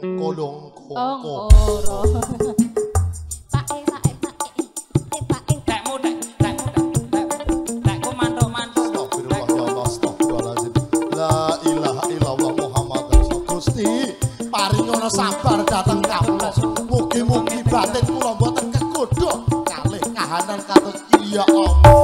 Kolong koko. Sabar datang kapres, mugi-mugi batin kula mboten kegodhog kalih kahanan katut iya Allah.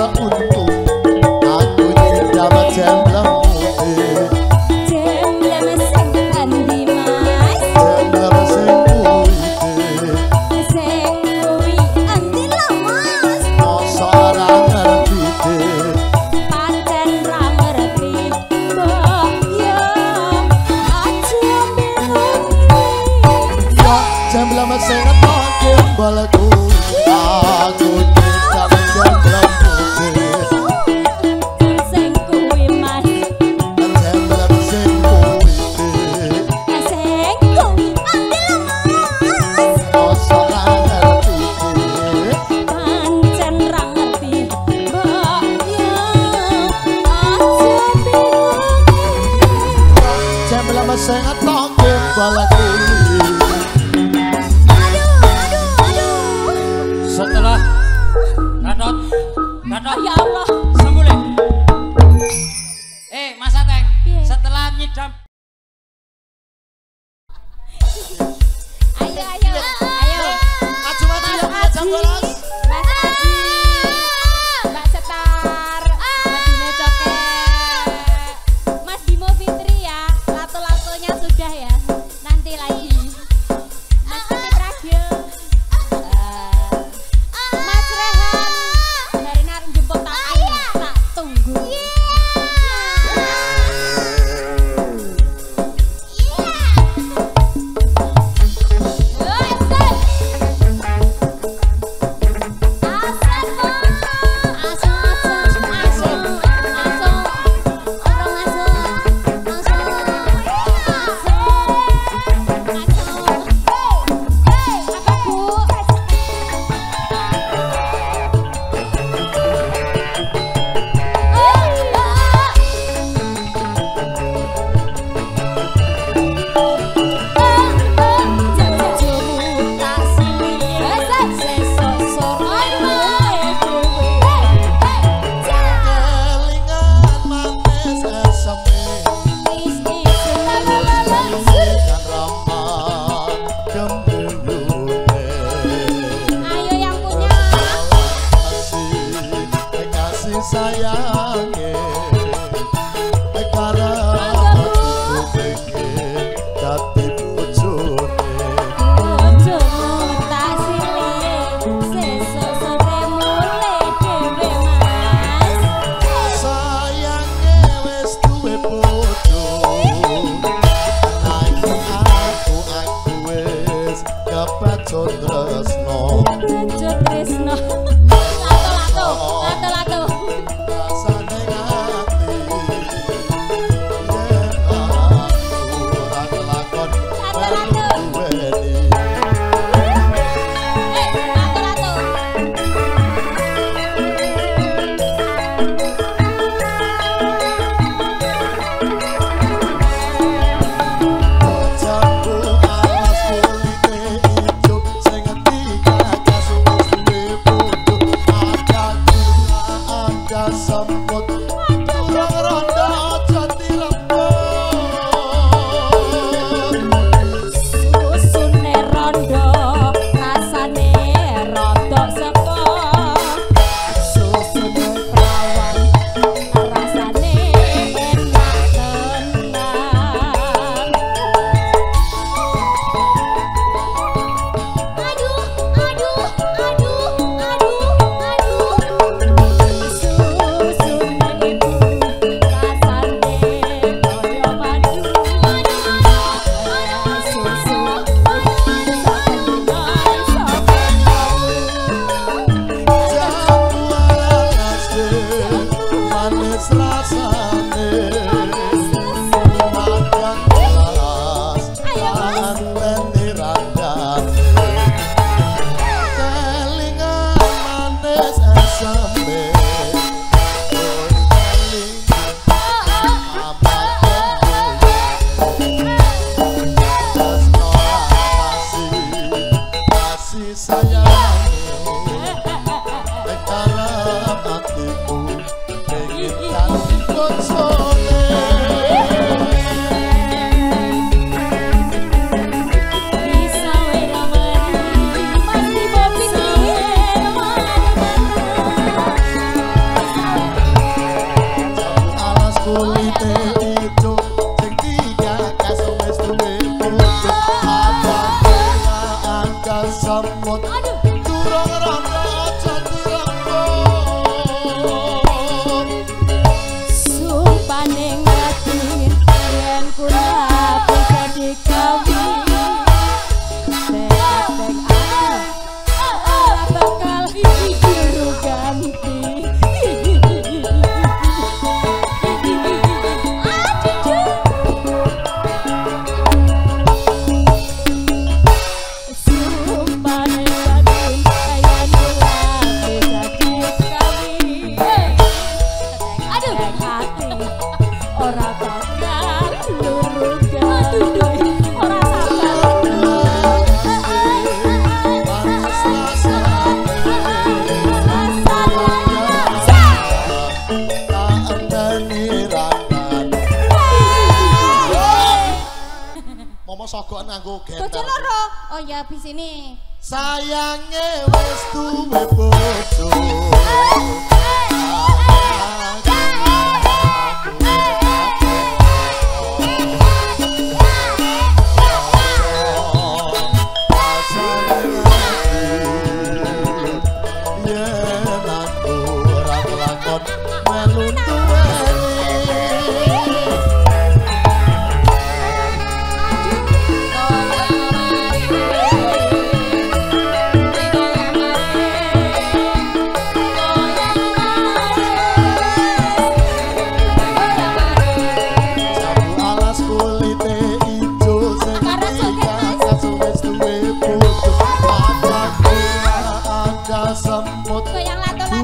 beruntung, aku jadi dapat jemblem putih. Jemblem sing endi mas? Jemblem sing putih. Sing kuwi endi lho mas? Masa ora ngerti deh. Pancen ra ngerti mbok yo aja mirupi. Kok jemblem sing ake bolehku aku. sogokan nganggo genter. Bojo loro. Oh ya habis ini. Sayange wis duwe bojo.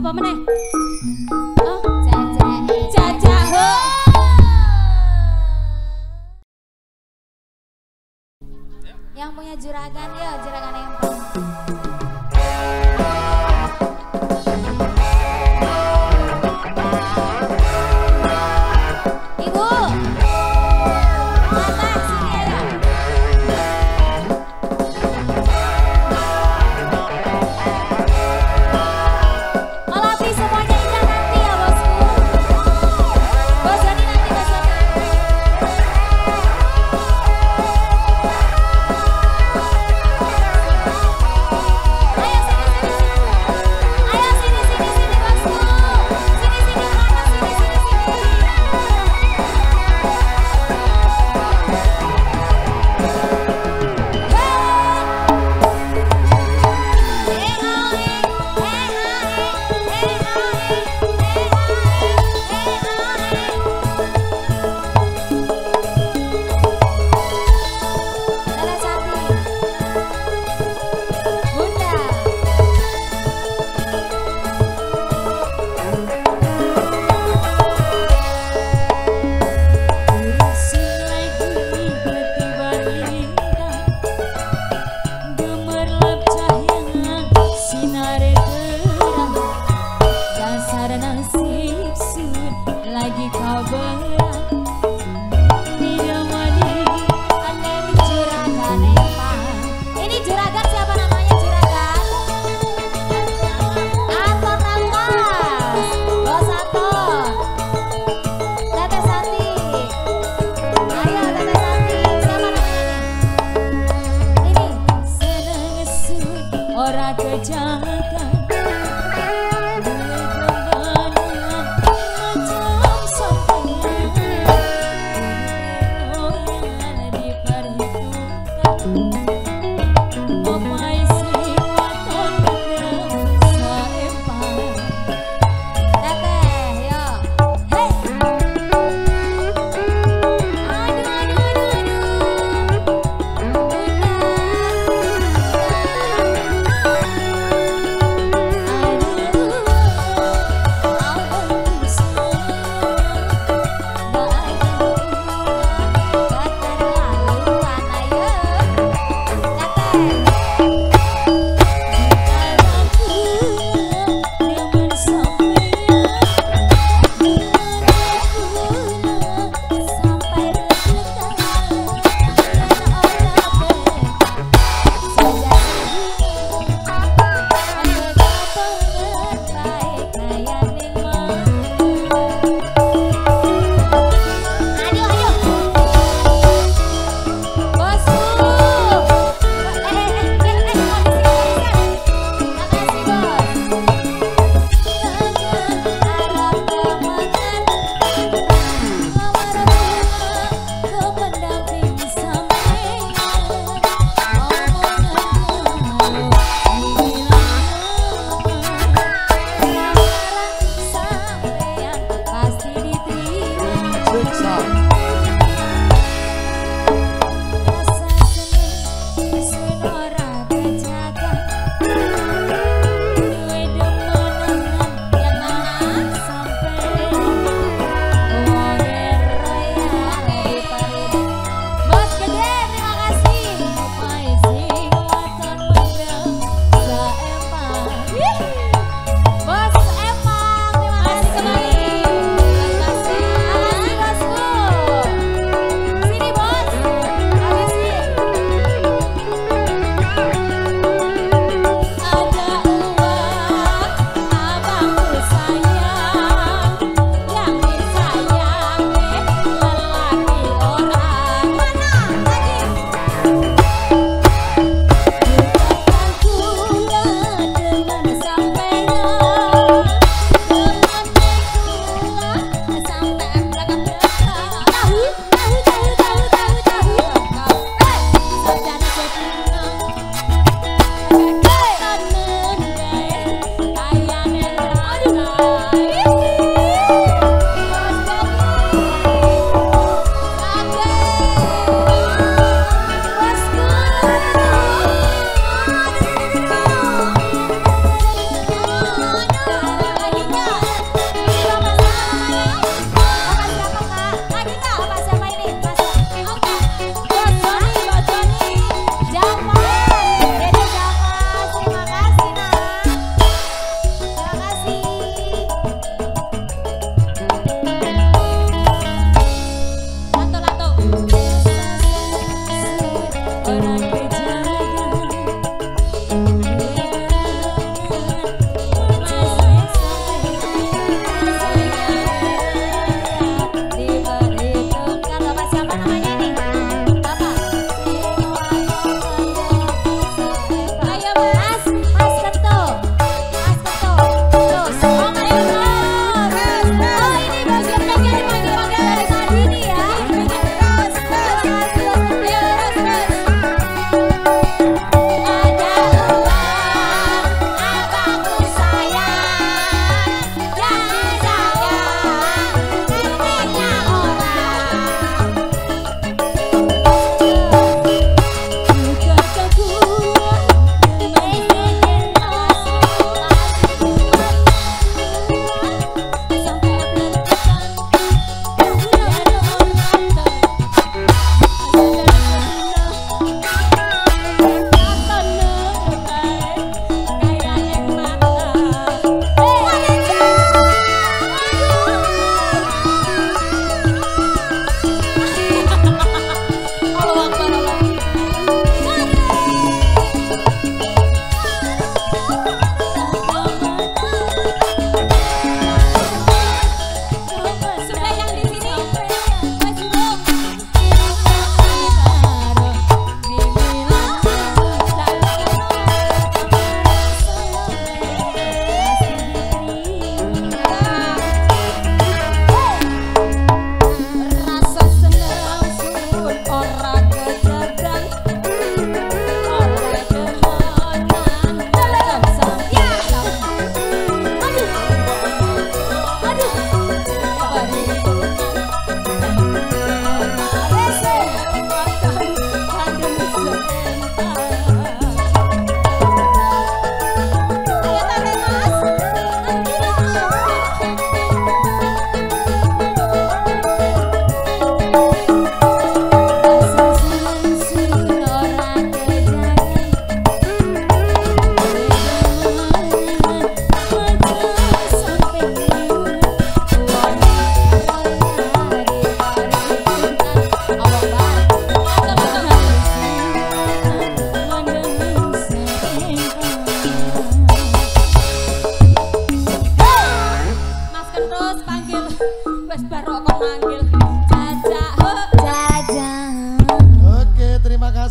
Apa meneh? Oh, jajah. Yang punya juragan ya, juragan empang.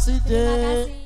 kasih, Dek.